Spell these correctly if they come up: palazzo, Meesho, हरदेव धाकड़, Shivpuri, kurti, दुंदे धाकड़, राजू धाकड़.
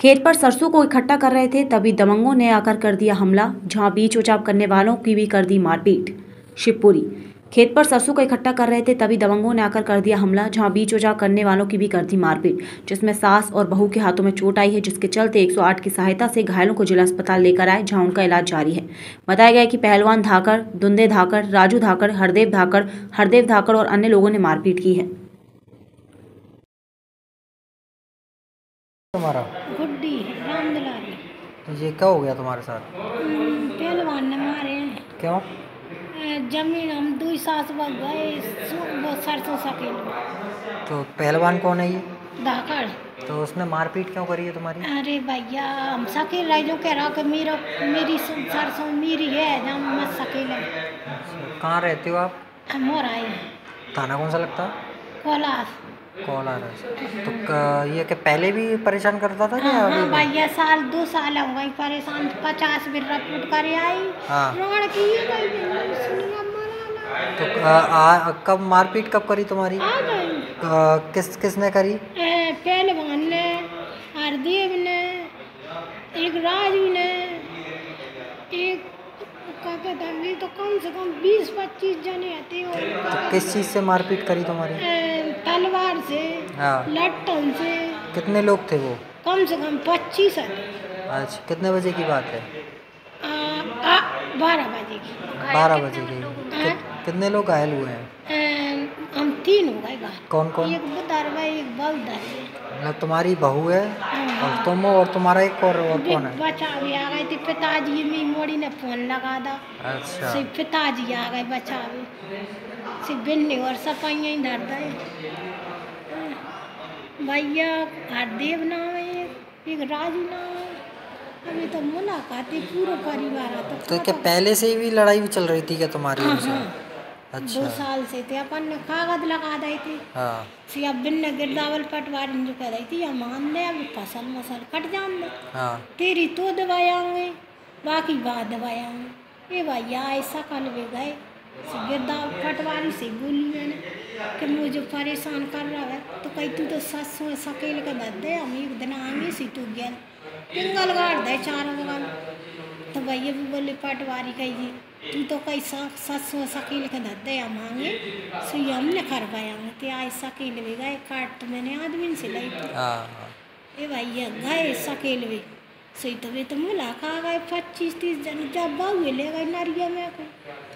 खेत पर सरसों को इकट्ठा कर रहे थे तभी दबंगों ने आकर कर दिया हमला, जहां बीच बचाव करने वालों की भी कर दी मारपीट। शिवपुरी खेत पर सरसों को इकट्ठा कर रहे थे तभी दबंगों ने आकर कर दिया हमला, जहां बीच बचाव करने वालों की भी कर दी मारपीट, जिसमें सास और बहू के हाथों में चोट आई है, जिसके चलते 108 की सहायता से घायलों को जिला अस्पताल लेकर आए, जहां उनका इलाज जारी है। बताया गया कि पहलवान धाकड़, दुंदे धाकड़, राजू धाकड़, हरदेव धाकड़, और अन्य लोगों ने मारपीट की है। तो ये क्या हो गया तुम्हारे साथ? पहलवान ने मारे। क्यों? जमीन हम दो सास बह गए सरसों सके। तो पहलवान कौन है ये? धाकड़। तो उसने मारपीट क्यों करी है तुम्हारी? अरे भैया हम सके रहे जो कह रहा कि मेरा मेरी सरसों मेरी है, हम मत सके। कहाँ रहते हो आप? हम और आए। थाना कौन सा लगता? कोलास। तो ये के पहले भी परेशान करता था क्या? हाँ भैया साल 2 साल हो गई परेशान। 50 बिर रपट कर आई। रोड की गई तो कब मारपीट कब करी तुम्हारी? किसने करी? पहलवान ने, हरदेव ने, एक राजू ने, एक तो कम से कम 20-25 जने आते। तो किस चीज से मारपीट करी तुम्हारी? तलवार से, लट्ठन से। कितने लोग थे वो? कम से कम 25 आते। अच्छा, कितने बजे की बात है? 12 बजे की। 12 बजे की। कितने लोग घायल हुए हैं? हम 3 हो गए। कौन कौन? एक बुतारवा, एक बलदा। तुम्हारी बहू है और तुम हो, और तुम्हारा एक और कौन है? बचाव आ गए थे पिताजी, मेरी मोड़ी ने फोन लगा दा। अच्छा, सिर्फ पिताजी आ गए बचाव, सिर्फ बिन्नी और सफाइया ही धर दे भैया। हरदेव नाम है, एक राजू नाम है। अभी तो मुलाकात है पूरा परिवार। तो क्या पहले से भी लड़ाई चल रही थी क्या तुम्हारी? अच्छा, 2 साल से थे। अपन ने कागज लगा दी थी। हाँ, बिन्ने गिरदावल पटवारी ने कह दी थी मान दे अभी फसल मसल कट जान दे। हाँ, तेरी तो दवाई आऊंगी बाकी बाद दवाई आऊंगी। ये भैया ऐसा कल भी गए गिरदावल पटवारी से बोली मैंने कि मुझे परेशान कर रहा है, तो कहीं तू तो सस में सकेल के दे दे, हम एक दिन आएंगे सी तू गया पिंगल गाड़ दे चारों बगल। तो भैया भी बोले पटवारी कही जी तू तो कहीं सस में सकेल के दे दे, हम आएंगे सो हमने कर पाएंगे। तो आज सकेल भी गए काट तो मैंने आदमी से लाई थी। ये भैया गए सकेल भी सही, तो वे तो मुलाका गए 25-30 जन। जब बहु ले गए नरिया में को